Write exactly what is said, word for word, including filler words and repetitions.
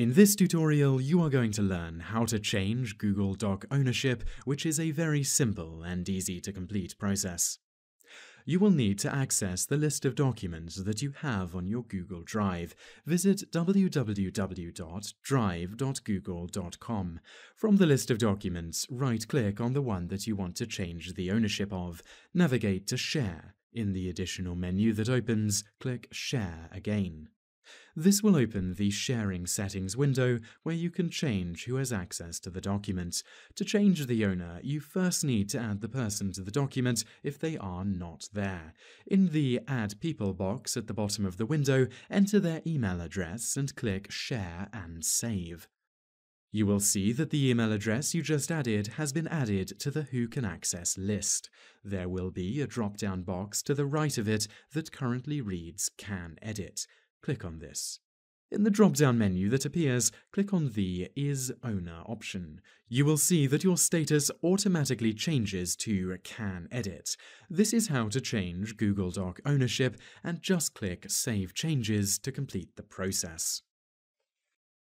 In this tutorial, you are going to learn how to change Google Doc ownership, which is a very simple and easy to complete process. You will need to access the list of documents that you have on your Google Drive. Visit w w w dot drive dot google dot com. From the list of documents, right-click on the one that you want to change the ownership of. Navigate to Share. In the additional menu that opens, click Share again. This will open the Sharing Settings window, where you can change who has access to the document. To change the owner, you first need to add the person to the document if they are not there. In the Add People box at the bottom of the window, enter their email address and click Share and Save. You will see that the email address you just added has been added to the Who Can Access list. There will be a drop-down box to the right of it that currently reads Can Edit. Click on this. In the drop-down menu that appears, click on the Is Owner option. You will see that your status automatically changes to Can Edit. This is how to change Google Doc ownership, and just click Save Changes to complete the process.